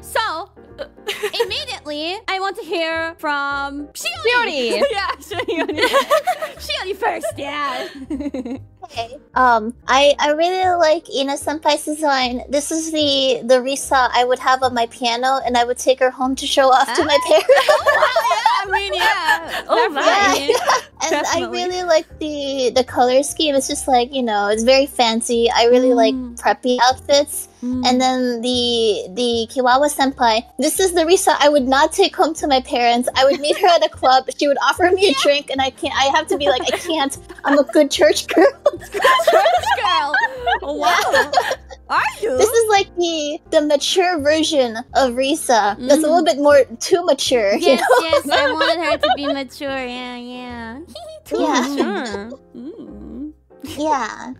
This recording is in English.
So, immediately, I want to hear from Shiori. Yeah, Shiori. Shiori first, yeah. Okay. I really like Ina Senpai's design. This is the Risa I would have on my piano, and I would take her home to show off to my parents. Oh, wow, yeah, I mean, yeah. Oh, yeah. And I really like the color scheme. It's just like, you know, it's very fancy. I really like preppy outfits. And then the Kiwawa Senpai. This is the Risa I would not take home to my parents. I would meet her at a club. She would offer me a drink, and I have to be like, I can't. I'm a good church girl. Church girl. Wow. Are you? This is like the mature version of Risa. That's a little bit more too mature. Yes, you know? Yes. I wanted her to be mature. Yeah, yeah. Too mature. Yeah.